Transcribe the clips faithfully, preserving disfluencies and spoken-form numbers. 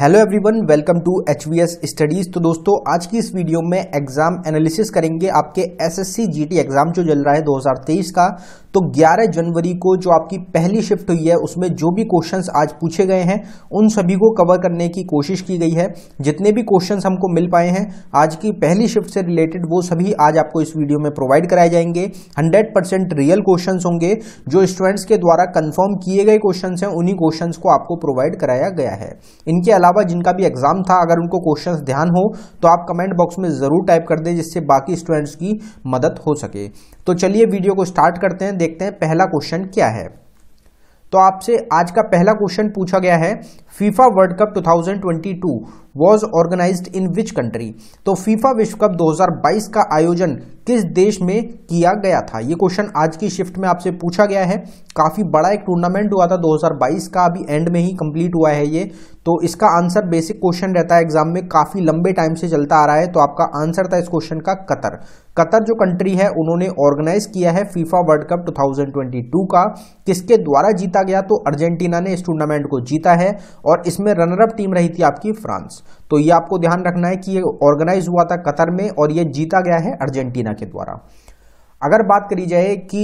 Hello everyone, welcome to H V S studies. तो दोस्तों आज की इस वीडियो में एग्जाम एनालिसिस करेंगे आपके S S C G T exam जो चल रहा है दो हज़ार तेईस का। तो ग्यारह जनवरी को जो आपकी पहली शिफ्ट हुई है उसमें जो भी क्वेश्चंस आज पूछे गए हैं उन सभी को कवर करने की कोशिश की गई है। जितने भी क्वेश्चंस हमको मिल पाए हैं आज की पहली शिफ्ट से रिलेटेड वो सभी आज आपको इस वीडियो में प्रोवाइड कराए जाएंगे। हंड्रेड परसेंट रियल क्वेश्चन होंगे, जो स्टूडेंट्स के द्वारा कन्फर्म किए गए क्वेश्चन हैं उन्हीं क्वेश्चन को आपको प्रोवाइड कराया गया है। इनके अलावा जिनका भी एग्जाम था अगर उनको क्वेश्चंस ध्यान हो तो आप कमेंट बॉक्स में जरूर टाइप कर दें, जिससे बाकी स्टूडेंट्स की मदद हो सके। तो चलिए वीडियो को स्टार्ट करते हैं, देखते हैं पहला क्वेश्चन क्या है। तो आपसे आज का पहला क्वेश्चन पूछा गया है, फीफा वर्ल्ड कप दो हज़ार बाईस was organised in which country. तो फीफा विश्व कप दो हज़ार बाईस का आयोजन किस देश में किया गया था, ये क्वेश्चन आज की शिफ्ट में आपसे पूछा गया है। काफी बड़ा एक टूर्नामेंट हुआ था दो हज़ार बाईस का, अभी एंड में ही कंप्लीट हुआ है ये। तो इसका आंसर बेसिक क्वेश्चन रहता है एग्जाम में, काफी लंबे टाइम से चलता आ रहा है। तो आपका आंसर था इस क्वेश्चन का कतर। कतर जो कंट्री है उन्होंने ऑर्गेनाइज किया है फीफा वर्ल्ड कप दो हज़ार बाईस का। किसके द्वारा जीता गया, तो अर्जेंटीना ने इस टूर्नामेंट को जीता है और इसमें रनरअप टीम रही थी आपकी फ्रांस। तो ये आपको ध्यान रखना है कि ये ऑर्गेनाइज हुआ था कतर में और ये जीता गया है अर्जेंटीना के द्वारा। अगर बात करी जाए कि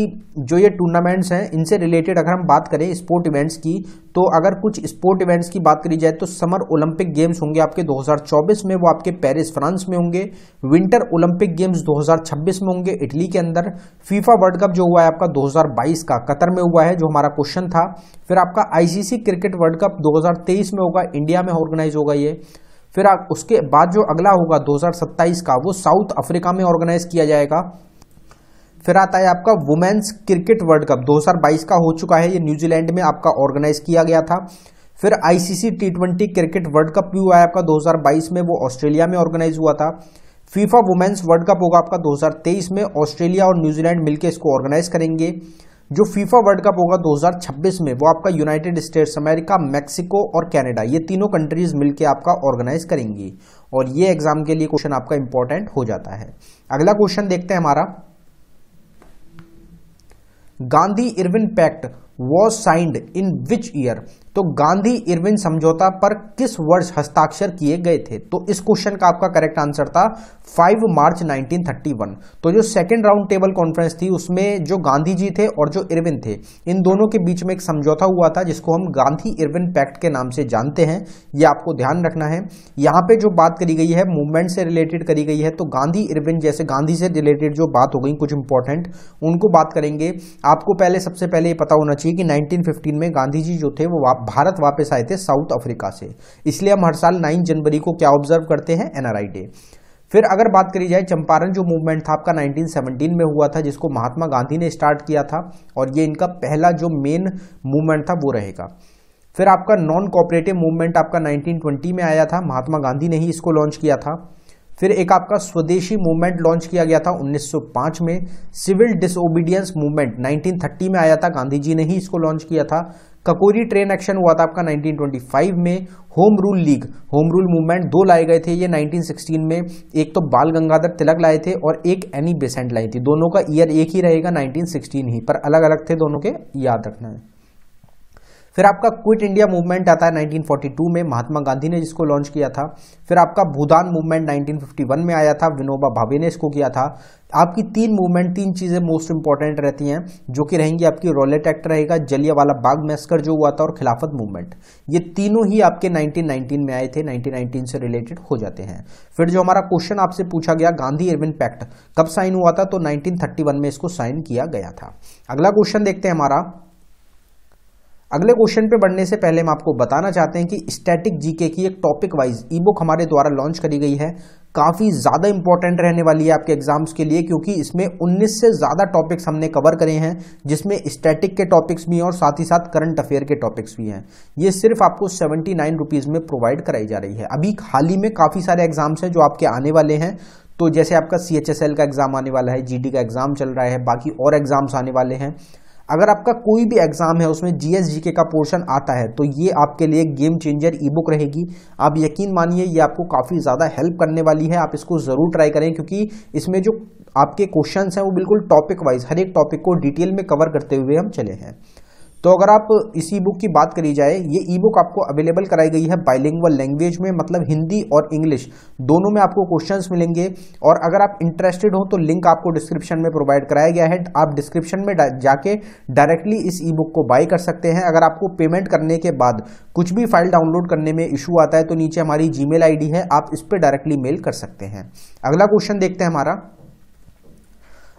जो ये टूर्नामेंट्स हैं इनसे रिलेटेड अगर हम बात करें स्पोर्ट इवेंट्स की, तो अगर कुछ स्पोर्ट इवेंट्स की बात करी जाए तो समर ओलंपिक गेम्स होंगे आपके दो हज़ार चौबीस में, वो आपके पेरिस फ्रांस में होंगे। विंटर ओलंपिक गेम्स दो हज़ार छब्बीस में होंगे इटली के अंदर। फीफा वर्ल्ड कप जो हुआ है आपका दो हज़ार बाईस का कतर में हुआ है, जो हमारा क्वेश्चन था। फिर आपका आईसीसी क्रिकेट वर्ल्ड कप दो हज़ार तेईस में होगा, इंडिया में ऑर्गेनाइज होगा ये। फिर आप उसके बाद जो अगला होगा दो हज़ार सत्ताईस का वो साउथ अफ्रीका में ऑर्गेनाइज किया जाएगा। फिर आता है आपका वुमेन्स क्रिकेट वर्ल्ड कप दो हज़ार बाईस का हो चुका है, ये न्यूजीलैंड में आपका ऑर्गेनाइज किया गया था। फिर ICC T twenty cricket world cup भी हुआ है आपका दो हज़ार बाईस में, वो ऑस्ट्रेलिया में ऑर्गेनाइज हुआ था। फीफा वुमेन्स वर्ल्ड कप होगा आपका दो हज़ार तेईस में, ऑस्ट्रेलिया और न्यूजीलैंड मिलकर इसको ऑर्गेनाइज करेंगे। जो फीफा वर्ल्ड कप होगा दो हज़ार छब्बीस में वो आपका यूनाइटेड स्टेट्स अमेरिका, मैक्सिको और कनाडा, ये तीनों कंट्रीज मिलकर आपका ऑर्गेनाइज करेंगी। और ये एग्जाम के लिए क्वेश्चन आपका इंपॉर्टेंट हो जाता है। अगला क्वेश्चन देखते हैं हमारा, Gandhi Irwin pact was signed in which year. तो गांधी इरविन समझौता पर किस वर्ष हस्ताक्षर किए गए थे। तो इस क्वेश्चन का आपका करेक्ट आंसर था पाँच मार्च नाइनटीन थर्टी वन। तो जो सेकंड राउंड टेबल कॉन्फ्रेंस थी उसमें जो गांधी जी थे और जो इरविन थे इन दोनों के बीच में एक समझौता हुआ था, जिसको हम गांधी इरविन पैक्ट के नाम से जानते हैं। ये आपको ध्यान रखना है। यहाँ पे जो बात करी गई है मूवमेंट से रिलेटेड करी गई है, तो गांधी इरविन जैसे गांधी से रिलेटेड जो बात हो गई कुछ इंपॉर्टेंट उनको बात करेंगे। आपको पहले सबसे पहले ये पता होना चाहिए कि नाइनटीन फिफ्टीन में गांधी जी जो थे वो भारत वापस आए थे साउथ अफ्रीका से, इसलिए हम हर साल नौ जनवरी को क्या ऑब्जर्व करते हैं, एन आर आई डे। फिर अगर बात करी जाए चंपारण जो मूवमेंट था आपका नाइनटीन सेवनटीन में हुआ था, जिसको महात्मा गांधी ने स्टार्ट किया था और ये इनका पहला जो मेन मूवमेंट था वो रहेगा। फिर आपका नॉन कोऑपरेटिव मूवमेंट आपका नाइनटीन ट्वेंटी में आया था, महात्मा गांधी ने ही इसको लॉन्च किया था। फिर एक आपका स्वदेशी मूवमेंट लॉन्च किया गया था उन्नीस सौ पाँच में। Civil disobedience movement nineteen thirty में आया था, गांधी जी ने ही इसको लॉन्च किया था। ककोरी ट्रेन एक्शन हुआ था आपका नाइनटीन ट्वेंटी फाइव में। Home rule league home rule movement दो लाए गए थे ये नाइनटीन सिक्सटीन में, एक तो बाल गंगाधर तिलक लाए थे और एक एनी बेसेंट लाई थी। दोनों का ईयर एक ही रहेगा नाइनटीन सिक्सटीन ही, पर अलग अलग थे दोनों के, याद रखना है। फिर आपका क्विट इंडिया मूवमेंट आता है नाइनटीन फोर्टी टू में, महात्मा गांधी ने जिसको लॉन्च किया था। फिर आपका Bhoodan movement nineteen fifty one में आया था, विनोबा भावे ने इसको किया था। आपकी तीन मूवमेंट तीन चीज़ें मोस्ट इंपॉर्टेंट रहती हैं, जो कि रहेंगी आपकी रॉलेट एक्ट रहेगा, जलियावाला बाग मैस्कर जो हुआ था और खिलाफत मूवमेंट। ये तीनों ही आपके नाइनटीन नाइनटीन में आए थे, नाइनटीन नाइनटीन से रिलेटेड हो जाते हैं। फिर जो हमारा क्वेश्चन आपसे पूछा गया गांधी इरविन पैक्ट कब साइन हुआ था, तो नाइनटीन थर्टी वन में इसको साइन किया गया था। अगला क्वेश्चन देखते हैं हमारा। अगले क्वेश्चन पे बढ़ने से पहले हम आपको बताना चाहते हैं कि स्टैटिक जीके की एक टॉपिक वाइज ई बुक हमारे द्वारा लॉन्च करी गई है, काफ़ी ज़्यादा इंपॉर्टेंट रहने वाली है आपके एग्जाम्स के लिए, क्योंकि इसमें उन्नीस से ज़्यादा टॉपिक्स हमने कवर करे हैं, जिसमें स्टैटिक के टॉपिक्स भी हैं और साथ ही साथ करंट अफेयर के टॉपिक्स भी हैं। ये सिर्फ आपको सेवेंटी नाइन रुपीज़ में प्रोवाइड कराई जा रही है। अभी हाल ही में काफ़ी सारे एग्जाम्स हैं जो आपके आने वाले हैं, तो जैसे आपका सी एच एस एल का एग्ज़ाम आने वाला है, जी डी का एग्ज़ाम चल रहा है, बाकी और एग्ज़ाम्स आने वाले हैं। अगर आपका कोई भी एग्जाम है उसमें जीएसजीके का पोर्शन आता है तो ये आपके लिए गेम चेंजर ई बुक रहेगी। आप यकीन मानिए ये आपको काफ़ी ज़्यादा हेल्प करने वाली है, आप इसको ज़रूर ट्राई करें, क्योंकि इसमें जो आपके क्वेश्चंस हैं वो बिल्कुल टॉपिक वाइज हर एक टॉपिक को डिटेल में कवर करते हुए हम चले हैं। तो अगर आप इस ई बुक की बात करी जाए, ये ई बुक आपको अवेलेबल कराई गई है बाइलिंगुअल लैंग्वेज में, मतलब हिंदी और इंग्लिश दोनों में आपको क्वेश्चंस मिलेंगे। और अगर आप इंटरेस्टेड हो तो लिंक आपको डिस्क्रिप्शन में प्रोवाइड कराया गया है, आप डिस्क्रिप्शन में जाके डायरेक्टली इस ई बुक को बाय कर सकते हैं। अगर आपको पेमेंट करने के बाद कुछ भी फाइल डाउनलोड करने में इशू आता है तो नीचे हमारी जी मेल आई डी है, आप इस पर डायरेक्टली मेल कर सकते हैं। अगला क्वेश्चन देखते हैं हमारा।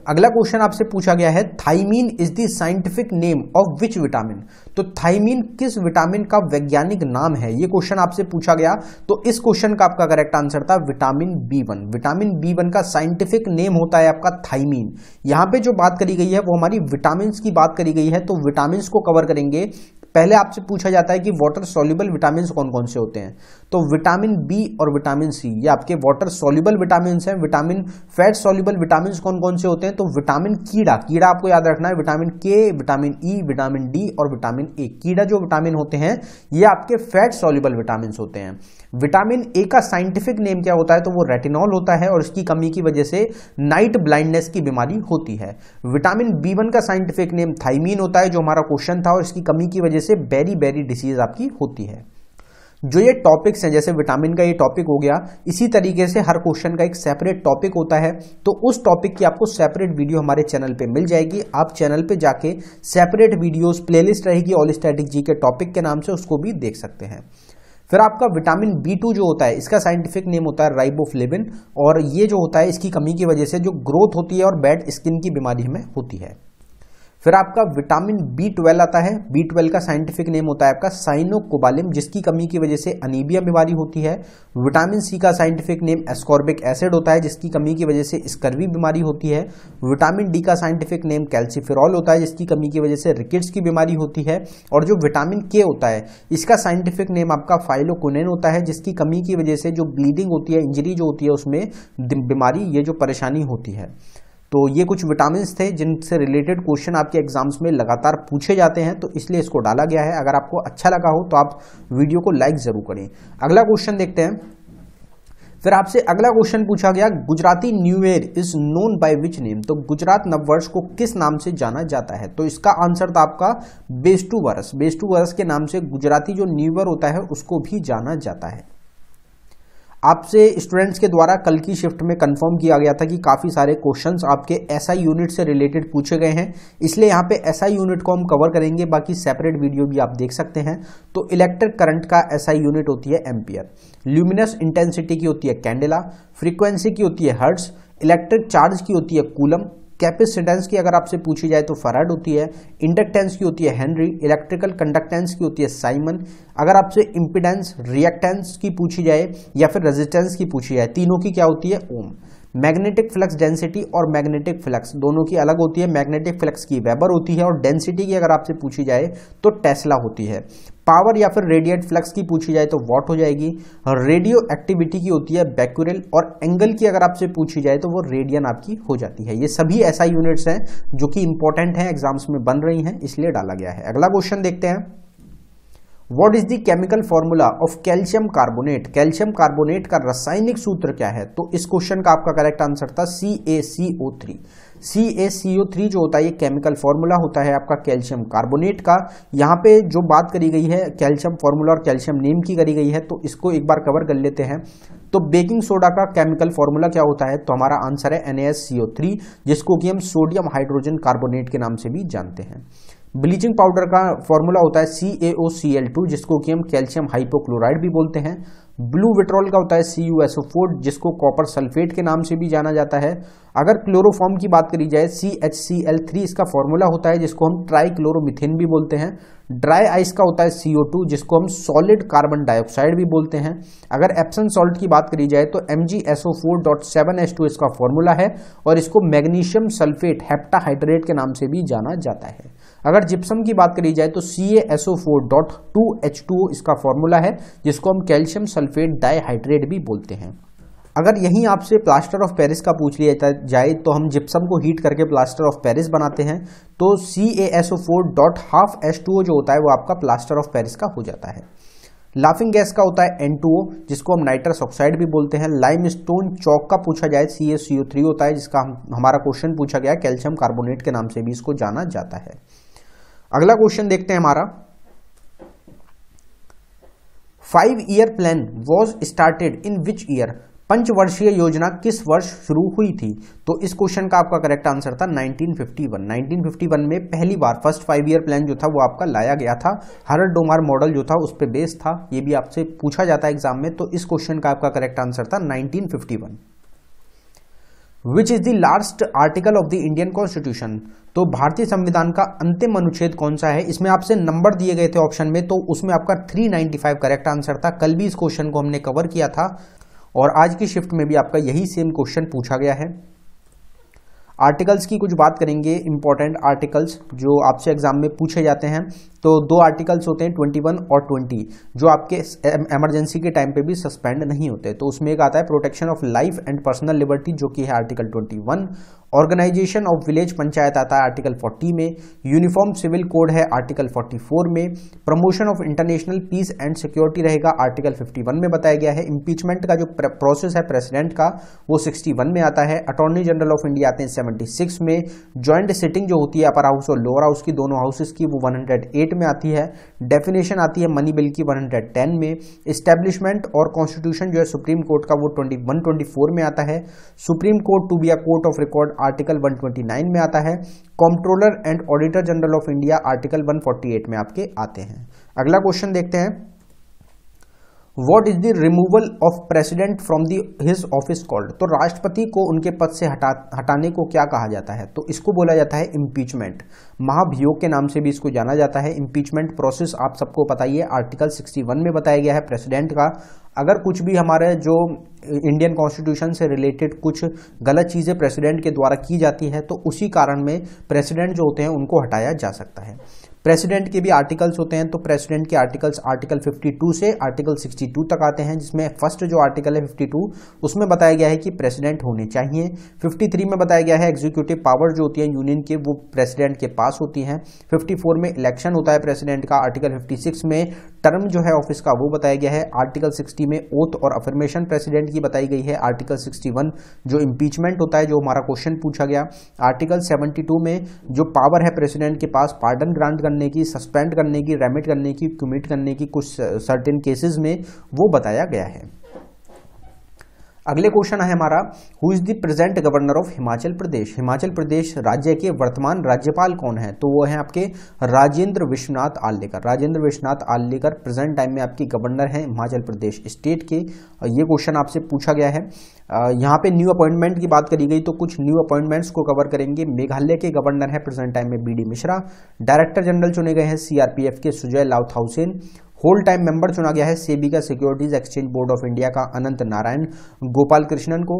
अगला क्वेश्चन आपसे पूछा गया है, thiamine is the scientific name of which vitamin. तो थाइमीन किस विटामिन का वैज्ञानिक नाम है, ये क्वेश्चन आपसे पूछा गया। तो इस क्वेश्चन का आपका करेक्ट आंसर था vitamin B one. Vitamin B one का साइंटिफिक नेम होता है आपका थाइमीन। यहां पे जो बात करी गई है वो हमारी विटामिन की बात करी गई है, तो विटामिन को कवर करेंगे। पहले आपसे पूछा जाता है कि वाटर सॉल्युबल विटामिन कौन कौन से होते हैं, तो विटामिन बी और विटामिन सी ये आपके वाटर सॉल्युबल विटामिन हैं। विटामिन फैट सॉल्युबल विटामिन कौन कौन से होते हैं, तो विटामिन कीड़ा कीड़ा आपको याद रखना है, vitamin K, vitamin E, vitamin D और विटामिन ए। कीड़ा जो विटामिन होते हैं ये आपके फैट सॉल्युबल विटामिन होते हैं। विटामिन ए का साइंटिफिक नेम क्या होता है, तो वो रेटिनॉल होता है और इसकी कमी की वजह से नाइट ब्लाइंडनेस की बीमारी होती है। विटामिन बी वन का साइंटिफिक नेम थाइमीन होता है, जो हमारा क्वेश्चन था, और इसकी कमी की वजह से बेरी बेरी डिसीज आपकी होती है। जो ये टॉपिक्स हैं, जैसे विटामिन का ये टॉपिक हो गया, इसी तरीके से हर क्वेश्चन का एक सेपरेट टॉपिक होता है, तो उस टॉपिक की आपको सेपरेट वीडियो हमारे चैनल पे मिल जाएगी। आप चैनल पे जाके सेपरेट वीडियोस प्लेलिस्ट रहेगी all static G K topic के नाम से, उसको भी देख सकते हैं। फिर आपका विटामिन बी टू जो होता है, इसका साइंटिफिक नेम होता है राइबोफ्लेविन, और ये जो होता है इसकी कमी की वजह से जो ग्रोथ होती है और बैड स्किन की बीमारी हमें होती है। फिर आपका विटामिन बी ट्वेल्व आता है। बी ट्वेल्व का साइंटिफिक नेम होता है आपका साइनोकोबालिम, जिसकी कमी की वजह से अनीमिया बीमारी होती है। विटामिन सी का साइंटिफिक नेम एस्कॉर्बिक एसिड होता है, जिसकी कमी की वजह से स्कर्वी बीमारी होती है। विटामिन डी का साइंटिफिक नेम कैल्सिफेरॉल होता है, जिसकी कमी की वजह से रिकेट्स की बीमारी होती है। और जो विटामिन के होता है, इसका साइंटिफिक नेम आपका फाइलोकोनेन होता है, जिसकी कमी की वजह से जो ब्लीडिंग होती है, इंजरी जो होती है, उसमें बीमारी, ये जो परेशानी होती है। तो ये कुछ विटामिन्स थे जिनसे रिलेटेड क्वेश्चन आपके एग्जाम्स में लगातार पूछे जाते हैं, तो इसलिए इसको डाला गया है। अगर आपको अच्छा लगा हो तो आप वीडियो को लाइक ज़रूर करें। अगला क्वेश्चन देखते हैं। फिर आपसे अगला क्वेश्चन पूछा गया, Gujarati new year is known by which name. तो गुजरात नववर्ष को किस नाम से जाना जाता है, तो इसका आंसर था आपका बेस्टू वर्ष। बेस्टू वर्ष के नाम से गुजराती जो न्यू ईयर होता है उसको भी जाना जाता है। आपसे स्टूडेंट्स के द्वारा कल की शिफ्ट में कंफर्म किया गया था कि काफ़ी सारे क्वेश्चंस आपके एसआई यूनिट से रिलेटेड पूछे गए हैं, इसलिए यहाँ पे एसआई यूनिट को हम कवर करेंगे, बाकी सेपरेट वीडियो भी आप देख सकते हैं। तो इलेक्ट्रिक करंट का एसआई यूनिट होती है एम्पियर, ल्यूमिनस इंटेंसिटी की होती है कैंडेला, फ्रीक्वेंसी की होती है हर्ट्ज, इलेक्ट्रिक चार्ज की होती है कूलम, कैपेसिटेंस की अगर आपसे पूछी जाए तो फराड होती है, इंडक्टेंस की होती है हेनरी, इलेक्ट्रिकल कंडक्टेंस की होती है साइमन। अगर आपसे इम्पीडेंस, रिएक्टेंस की पूछी जाए या फिर रेजिस्टेंस की पूछी जाए, तीनों की क्या होती है ओम। मैग्नेटिक फ्लक्स डेंसिटी और मैग्नेटिक फ्लक्स दोनों की अलग होती है, मैग्नेटिक फ्लक्स की वेबर होती है और डेंसिटी की अगर आपसे पूछी जाए तो टेस्ला होती है। पावर या फिर रेडिएट फ्लक्स की पूछी जाए तो वॉट हो जाएगी। रेडियो एक्टिविटी की होती है बेक्यूरेल, और एंगल की अगर आपसे पूछी जाए तो वो रेडियन आपकी हो जाती है। ये सभी एसआई यूनिट्स हैं जो कि इंपॉर्टेंट हैं, एग्जाम्स में बन रही हैं, इसलिए डाला गया है। अगला क्वेश्चन देखते हैं। What is the chemical formula of calcium carbonate. Calcium carbonate का रासायनिक सूत्र क्या है, तो इस क्वेश्चन का आपका करेक्ट आंसर था सी ए सी ओ थ्री। सी ए सी ओ थ्री जो होता है ये केमिकल फॉर्मूला होता है आपका कैल्शियम कार्बोनेट का। यहाँ पे जो बात करी गई है कैल्शियम फॉर्मूला और कैल्शियम नेम की करी गई है, तो इसको एक बार कवर कर लेते हैं। तो बेकिंग सोडा का केमिकल फॉर्मूला क्या होता है, तो हमारा आंसर है N A S C O three, जिसको कि हम सोडियम हाइड्रोजन कार्बोनेट के नाम से भी जानते हैं। ब्लीचिंग पाउडर का फॉर्मूला होता है सी ए ओ सी एल टू, जिसको कि हम कैल्शियम हाइपोक्लोराइड भी बोलते हैं। ब्लू विट्रॉल का होता है C U S O four, जिसको कॉपर सल्फेट के नाम से भी जाना जाता है। अगर क्लोरोफॉर्म की बात करी जाए C H C L three, इसका फॉर्मूला होता है जिसको हम ट्राई क्लोरोमिथेन भी बोलते हैं। ड्राई आइस का होता है सी ओ टू, जिसको हम सॉलिड कार्बन डाइऑक्साइड भी बोलते हैं। अगर एप्सम सॉल्ट की बात करी जाए तो M G S O four dot seven H two इसका फॉर्मूला है, और इसको मैग्नीशियम सल्फेट हेप्टाहाइड्रेट के नाम से भी जाना जाता है। अगर जिप्सम की बात करी जाए तो C A S O four dot two H two इसका फॉर्मूला है, जिसको हम कैल्शियम सल्फेट डाइहाइड्रेट भी बोलते हैं। अगर यहीं आपसे प्लास्टर ऑफ पेरिस का पूछ लिया जाए तो हम जिप्सम को हीट करके प्लास्टर ऑफ पेरिस बनाते हैं, तो C A S O four dot five H two O जो होता है वो आपका प्लास्टर ऑफ पेरिस का हो जाता है। लाफिंग गैस का होता है एन टू ओ, जिसको हम नाइट्रस ऑक्साइड भी बोलते हैं। लाइमस्टोन चौक का पूछा जाए सी ए सी ओ थ्री होता है, जिसका हम, हमारा क्वेश्चन पूछा गया कैल्शियम कार्बोनेट के नाम से भी इसको जाना जाता है। अगला क्वेश्चन देखते हैं हमारा, five year plan was started in which year, पंचवर्षीय योजना किस वर्ष शुरू हुई थी। तो इस क्वेश्चन का आपका करेक्ट आंसर था nineteen fifty one. Nineteen fifty one में पहली बार फर्स्ट फाइव ईयर प्लान जो था वो आपका लाया गया था। हरर डोमार मॉडल जो था उस पर बेस्ड था, ये भी आपसे पूछा जाता है एग्जाम में। तो इस क्वेश्चन का आपका करेक्ट आंसर था nineteen fifty one. Which is the last article of the Indian constitution, तो भारतीय संविधान का अंतिम अनुच्छेद कौन सा है। इसमें आपसे नंबर दिए गए थे ऑप्शन में, तो उसमें आपका तीन सौ पचानवे करेक्ट आंसर था। कल भी इस क्वेश्चन को हमने कवर किया था और आज की शिफ्ट में भी आपका यही सेम क्वेश्चन पूछा गया है। आर्टिकल्स की कुछ बात करेंगे, इंपॉर्टेंट आर्टिकल्स जो आपसे एग्जाम में पूछे जाते हैं। तो दो आर्टिकल्स होते हैं इक्कीस और बीस, जो आपके इमरजेंसी के टाइम पे भी सस्पेंड नहीं होते। तो उसमें एक आता है protection of life and personal liberty, जो कि है आर्टिकल इक्कीस। ऑर्गेनाइजेशन ऑफ विलेज पंचायत आता है आर्टिकल चालीस में। यूनिफॉर्म सिविल कोड है आर्टिकल चौवालीस में। Promotion of international peace and security रहेगा आर्टिकल इक्यावन में बताया गया है। इम्पीचमेंट का जो प्रोसेस है प्रेसिडेंट का वो इकसठ में आता है। अटॉर्नी जनरल ऑफ इंडिया आते हैं छिहत्तर में। ज्वाइंट सिटिंग जो होती है अपर हाउस और लोअर हाउस की, दोनों हाउसेस की, वो एक सौ आठ में आती है। डेफिनेशन आती है मनी बिल की एक सौ दस में। एस्टेब्लिशमेंट और कॉन्स्टिट्यूशन जो है सुप्रीम कोर्ट का वो इक्कीस चौबीस में आता है। Supreme court to be a court of record article एक सौ उनतीस में आता है। Controller and auditor general of India article एक सौ अड़तालीस में आपके आते हैं। अगला क्वेश्चन देखते हैं, what is the removal of president from the his office called, तो राष्ट्रपति को उनके पद से हटा हटाने को क्या कहा जाता है। तो इसको बोला जाता है इम्पीचमेंट, महाभियोग के नाम से भी इसको जाना जाता है। इम्पीचमेंट प्रोसेस आप सबको पता ही है, आर्टिकल इकसठ में बताया गया है प्रेसिडेंट का। अगर कुछ भी हमारे जो इंडियन कॉन्स्टिट्यूशन से रिलेटेड कुछ गलत चीज़ें प्रेसिडेंट के द्वारा की जाती है तो उसी कारण में प्रेसिडेंट जो होते हैं उनको हटाया जा सकता है। प्रेसिडेंट के भी आर्टिकल्स होते हैं, तो प्रेसिडेंट के आर्टिकल्स आर्टिकल बावन से आर्टिकल बासठ तक आते हैं, जिसमें फर्स्ट जो आर्टिकल है बावन उसमें बताया गया है कि प्रेसिडेंट होने चाहिए। तिरेपन में बताया गया है एग्जीक्यूटिव पावर जो होती है यूनियन के वो प्रेसिडेंट के पास होती हैं। चौवन में इलेक्शन होता है प्रेसिडेंट का। आर्टिकल छप्पन में टर्म जो है ऑफिस का वो बताया गया है। आर्टिकल साठ में ओथ और अफर्मेशन प्रेसिडेंट की बताई गई है। आर्टिकल इकसठ जो इम्पीचमेंट होता है जो हमारा क्वेश्चन पूछा गया। आर्टिकल बहत्तर में जो पावर है प्रेसिडेंट के पास पार्डन ग्रांट करने की, सस्पेंड करने की, रेमिट करने की, कमिट करने की, कुछ सर्टेन केसेस में वो बताया गया है। अगले क्वेश्चन है हमारा, who is the present governor of Himachal Pradesh, Himachal Pradesh राज्य के वर्तमान राज्यपाल कौन है। तो वो हैं आपके राजेंद्र विश्वनाथ आर्लेकर। राजेंद्र विश्वनाथ आर्लेकर प्रेजेंट टाइम में आपकी गवर्नर हैं हिमाचल प्रदेश स्टेट के। ये क्वेश्चन आपसे पूछा गया है। यहाँ पे न्यू अपॉइंटमेंट की बात करी गई तो कुछ न्यू अपॉइंटमेंट्स को कवर करेंगे। मेघालय के गवर्नर हैं प्रेजेंट टाइम में B D Mishra. Director general चुने गए हैं सीआरपीएफ के Sujoy Lalthaosen. Whole time member चुना गया है सेबी का, securities exchange board of India का, अनंत नारायण गोपाल कृष्णन को।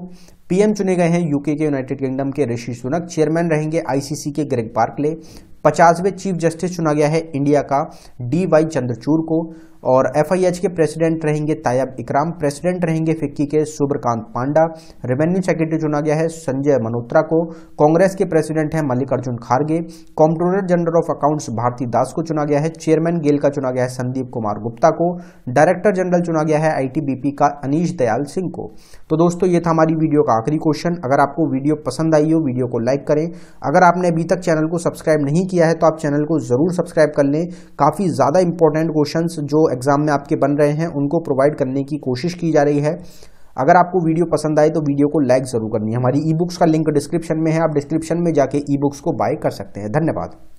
पीएम चुने गए हैं यूके के, यूनाइटेड किंगडम के ऋषि सुनक। चेयरमैन रहेंगे आईसीसी के ग्रेग पार्कले। पचासवें चीफ जस्टिस चुना गया है इंडिया का डी वाई चंद्रचूड़ को। और एफआईएच के प्रेसिडेंट रहेंगे तायब इकराम। प्रेसिडेंट रहेंगे फिक्की के सुब्रकांत पांडा। रेवेन्यू सेक्रेटरी चुना गया है संजय मल्होत्रा को। कांग्रेस के प्रेसिडेंट हैं Mallikarjun Kharge. Controller general of accounts Bharti Das को चुना गया है। चेयरमैन गेल का चुना गया है संदीप कुमार गुप्ता को। डायरेक्टर जनरल चुना गया है आईटीबीपी का अनीश दयाल सिंह को। तो दोस्तों ये था हमारी वीडियो का आखिरी क्वेश्चन। अगर आपको वीडियो पसंद आई हो वीडियो को लाइक करें। अगर आपने अभी तक चैनल को सब्सक्राइब नहीं किया है तो आप चैनल को जरूर सब्सक्राइब कर लें। काफी ज्यादा इंपॉर्टेंट क्वेश्चन जो एग्जाम में आपके बन रहे हैं उनको प्रोवाइड करने की कोशिश की जा रही है। अगर आपको वीडियो पसंद आए तो वीडियो को लाइक जरूर करनी है। हमारी ई बुक्स का लिंक डिस्क्रिप्शन में है, आप डिस्क्रिप्शन में जाके ई बुक्स को बाय कर सकते हैं। धन्यवाद।